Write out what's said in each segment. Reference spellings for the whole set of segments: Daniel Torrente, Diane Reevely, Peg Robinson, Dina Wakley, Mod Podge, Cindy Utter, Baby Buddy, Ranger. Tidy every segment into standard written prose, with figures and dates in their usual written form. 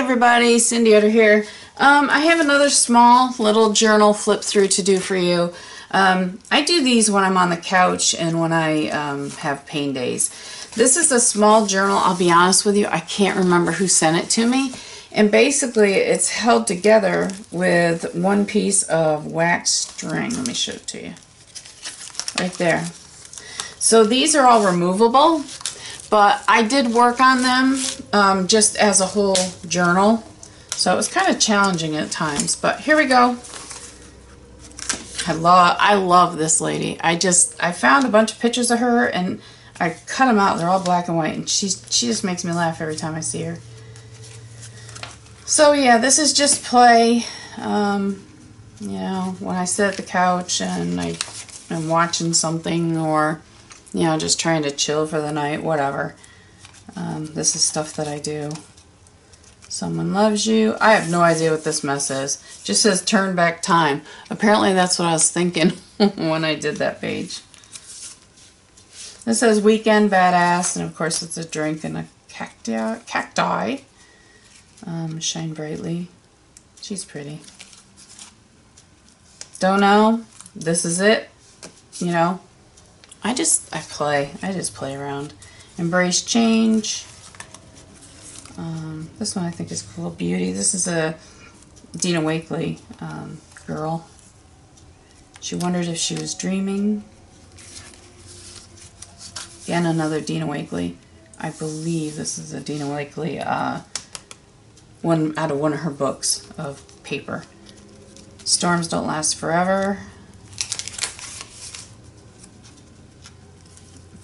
everybody, Cindy Utter here. I have another small little journal flip through to do for you. I do these when I'm on the couch and when I have pain days. This is a small journal. I'll be honest with you, I can't remember who sent it to me. And basically it's held together with one piece of wax string. Let me show it to you. Right there. So these are all removable. But I did work on them just as a whole journal. So it was kind of challenging at times. But here we go. I love this lady. I found a bunch of pictures of her and I cut them out. They're all black and white. And she just makes me laugh every time I see her. So yeah, this is just play. You know, when I sit at the couch and I'm watching something or... you know, just trying to chill for the night, whatever. This is stuff that I do. Someone loves you. I have no idea what this mess is. It just says turn back time. Apparently that's what I was thinking when I did that page. This says weekend badass, and of course it's a drink and a cacti. Shine brightly. She's pretty. Don't know. This is it. You know. I just play around. Embrace change. This one I think is cool. Beauty. This is a Dina Wakley girl. She wondered if she was dreaming. Again, another Dina Wakley. I believe this is a Dina Wakley one out of one of her books of paper. Storms don't last forever.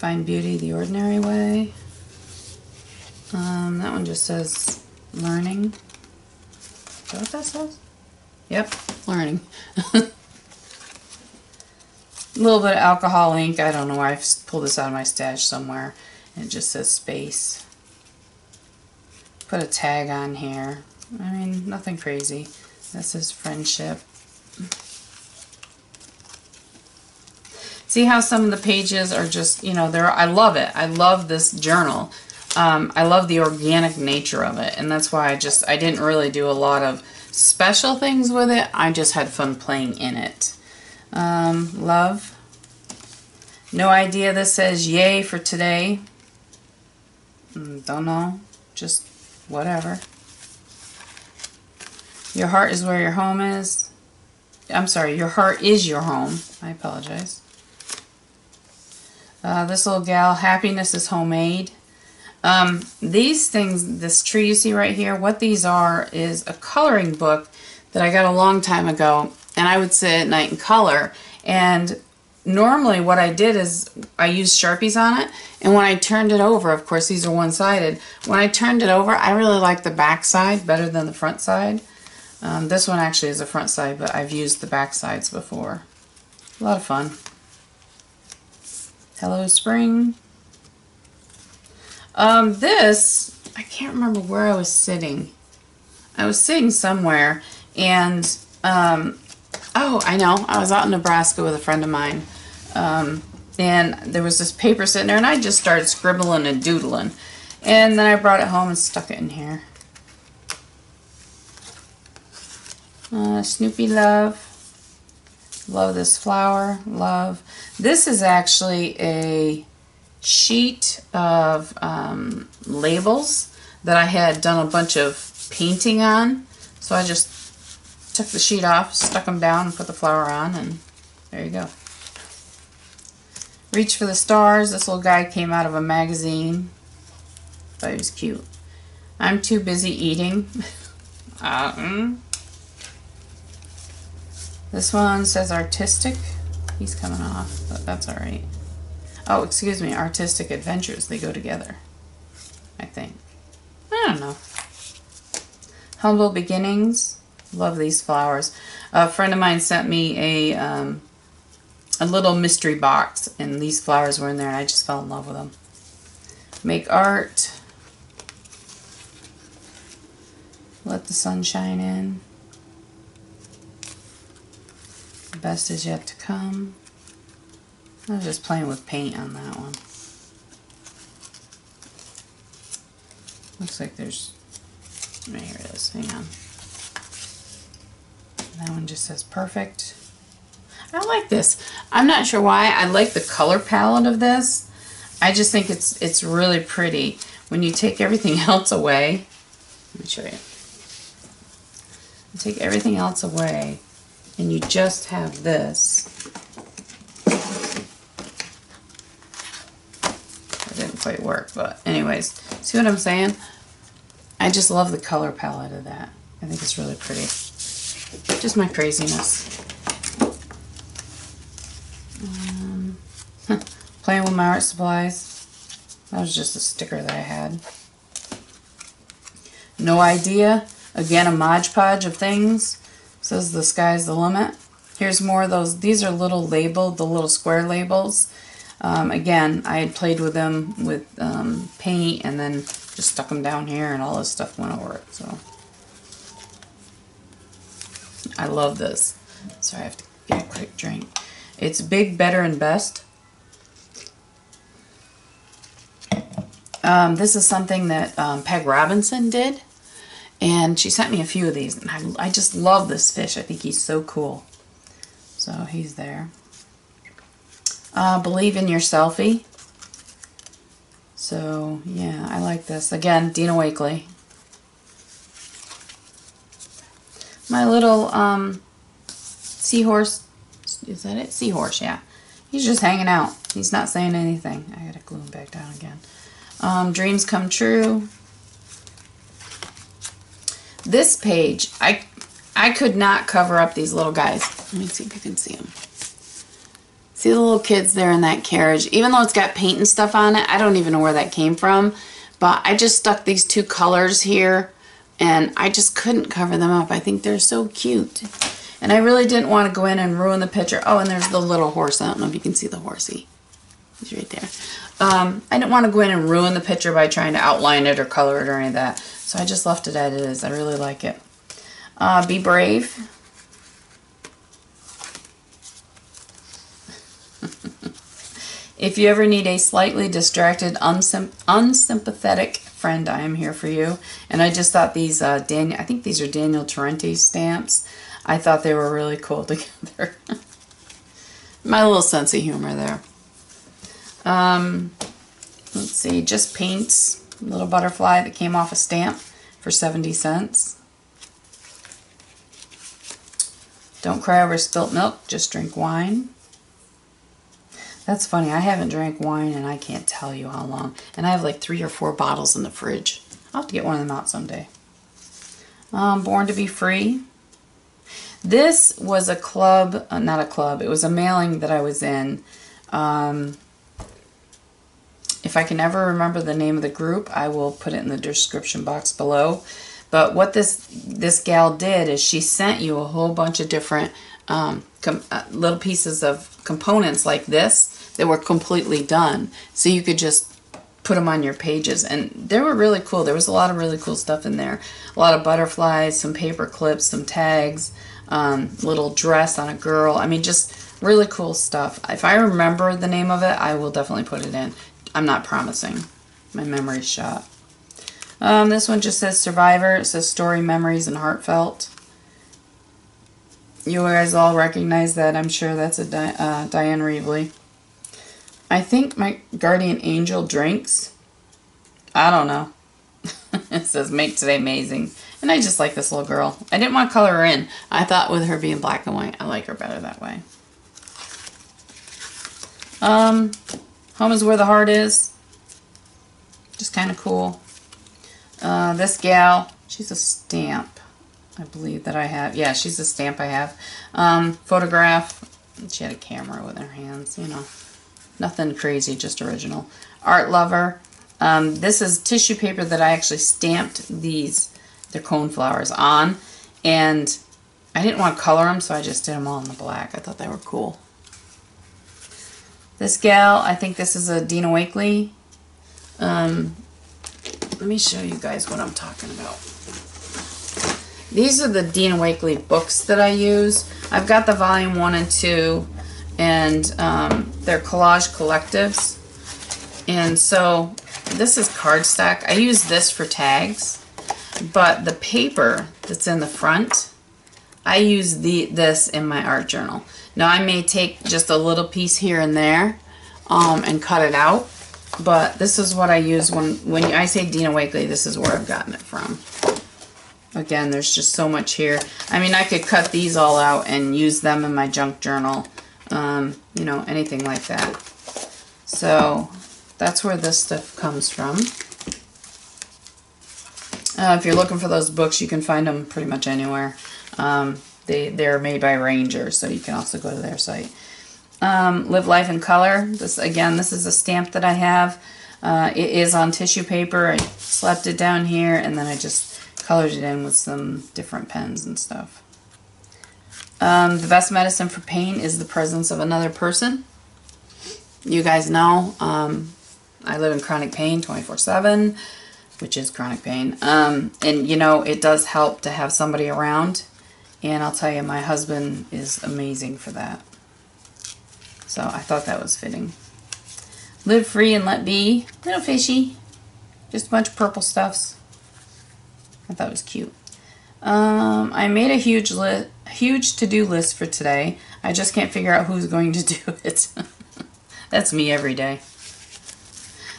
Find beauty the ordinary way. That one just says learning. Is that what that says? Yep, learning. A little bit of alcohol ink. I don't know why. I've pulled this out of my stash somewhere. And it just says space. Put a tag on here. I mean, nothing crazy. This is friendship. See how some of the pages are just, you know, I love it. I love this journal. I love the organic nature of it, and that's why I didn't really do a lot of special things with it. I just had fun playing in it. Love. No idea. This says yay for today. Don't know. Just whatever. Your heart is where your home is. I'm sorry. Your heart is your home. I apologize. This little gal, happiness is homemade. These things, this tree you see right here, what these are is a coloring book that I got a long time ago, and I would sit at night and color. And normally what I did is I used Sharpies on it, and when I turned it over, of course these are one-sided, when I turned it over, I really liked the back side better than the front side. This one actually is a front side, but I've used the back sides before. A lot of fun. Hello Spring. This, I can't remember where I was sitting. I was sitting somewhere and, oh, I know, I was out in Nebraska with a friend of mine. And there was this paper sitting there and I just started scribbling and doodling. And then I brought it home and stuck it in here. Snoopy love. Love this flower. Love. This is actually a sheet of labels that I had done a bunch of painting on. So I just took the sheet off, stuck them down, and put the flower on, and there you go. Reach for the stars. This little guy came out of a magazine. Thought he was cute. I'm too busy eating. This one says artistic. He's coming off, but that's all right. Oh, excuse me, artistic adventures. They go together, I think. I don't know. Humble beginnings. Love these flowers. A friend of mine sent me a little mystery box, and these flowers were in there, and I just fell in love with them. Make art. Let the sun shine in. Best is yet to come. I was just playing with paint on that one. Looks like there's Right, here it is. Hang on. That one just says perfect. I like this. I'm not sure why. I like the color palette of this. I just think it's really pretty. When you take everything else away, let me show you. You take everything else away and you just have this. It didn't quite work, but anyways, see what I'm saying? I just love the color palette of that. I think it's really pretty. Just my craziness. Playing with my art supplies. That was just a sticker that I had. No idea. Again, a Mod Podge of things. Says the sky's the limit. Here's more of those. These are little labeled, the little square labels. Again, I had played with them with paint and then just stuck them down here and all this stuff went over it. So I love this. Sorry, I have to get a quick drink. It's big, better, and best. This is something that Peg Robinson did, and she sent me a few of these, and I just love this fish. I think he's so cool. So he's there. Believe in your selfie. So yeah, I like this. Again, Dina Wakley. My little seahorse. Is that it? Seahorse, yeah. He's just hanging out. He's not saying anything. I gotta glue him back down again. Dreams come true. This page, I could not cover up these little guys. Let me see if you can see them. See the little kids there in that carriage. Even though it's got paint and stuff on it, I don't even know where that came from. But I just stuck these two colors here, and I just couldn't cover them up. I think they're so cute. And I really didn't want to go in and ruin the picture. Oh, and there's the little horse. I don't know if you can see the horsey. He's right there. I didn't want to go in and ruin the picture by trying to outline it or color it or any of that. So I just left it as it is. I really like it. Be brave. If you ever need a slightly distracted, unsympathetic friend, I am here for you. And I just thought these, I think these are Daniel Torrente stamps. I thought they were really cool together. My little sense of humor there. Let's see, just paints. Little butterfly that came off a stamp for 70 cents. Don't cry over spilt milk, just drink wine. That's funny, I haven't drank wine and I can't tell you how long. And I have like 3 or 4 bottles in the fridge. I'll have to get one of them out someday. Born to be free. This was a club, not a club, it was a mailing that I was in. If I can ever remember the name of the group, I will put it in the description box below. But what this gal did is she sent you a whole bunch of different little pieces of components like this that were completely done. So you could just put them on your pages. And they were really cool. There was a lot of really cool stuff in there. A lot of butterflies, some paper clips, some tags, little dress on a girl. I mean, just really cool stuff. If I remember the name of it, I will definitely put it in. I'm not promising. My memory's shot. This one just says Survivor. It says Story, Memories, and Heartfelt. You guys all recognize that. I'm sure that's a Diane Reevely. I think my guardian angel drinks. I don't know. It says Make Today Amazing. And I just like this little girl. I didn't want to color her in. I thought with her being black and white, I like her better that way. Home is where the heart is. Just kind of cool. This gal, she's a stamp. I believe that I have. Yeah, she's a stamp I have. Photograph. She had a camera with her hands, you know. Nothing crazy, just original. Art lover. This is tissue paper that I actually stamped these, the cone flowers on. And I didn't want to color them, so I just did them all in the black. I thought they were cool. This gal, I think this is a Dina Wakley. Let me show you guys what I'm talking about. These are the Dina Wakley books that I use. I've got the volume 1 and 2, and they're collage collectives. And so this is cardstock. I use this for tags. But the paper that's in the front, I use this in my art journal. Now I may take just a little piece here and there and cut it out, but this is what I use when I say Dina Wakley, this is where I've gotten it from. Again, there's just so much here. I mean, I could cut these all out and use them in my junk journal, you know, anything like that. So that's where this stuff comes from. If you're looking for those books, you can find them pretty much anywhere. They're made by Ranger, so you can also go to their site. Live Life in Color. This is a stamp that I have. It is on tissue paper. I slapped it down here, and then I just colored it in with some different pens and stuff. The best medicine for pain is the presence of another person. You guys know, I live in chronic pain 24/7. Which is chronic pain, and you know, it does help to have somebody around, and I'll tell you, my husband is amazing for that, so I thought that was fitting. Live Free and Let Be, little fishy, just a bunch of purple stuffs. I thought it was cute. I made a huge to-do list for today. I just can't figure out who's going to do it. That's me every day.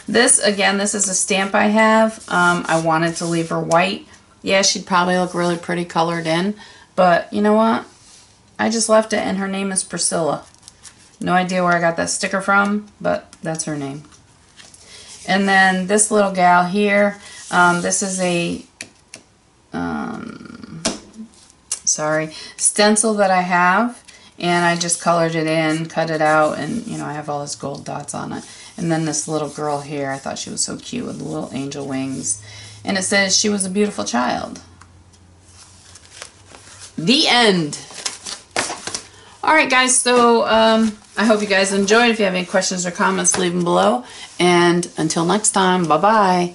This is a stamp I have. I wanted to leave her white. Yeah, she'd probably look really pretty colored in, but you know what? I just left it, and her name is Priscilla. No idea where I got that sticker from, but that's her name. And then this little gal here, this is a stencil that I have, and I just colored it in, cut it out, and you know, I have all these gold dots on it. And then this little girl here, I thought she was so cute with little angel wings. And it says, she was a beautiful child. The end. Alright guys, so I hope you guys enjoyed. If you have any questions or comments, leave them below. And until next time, bye-bye.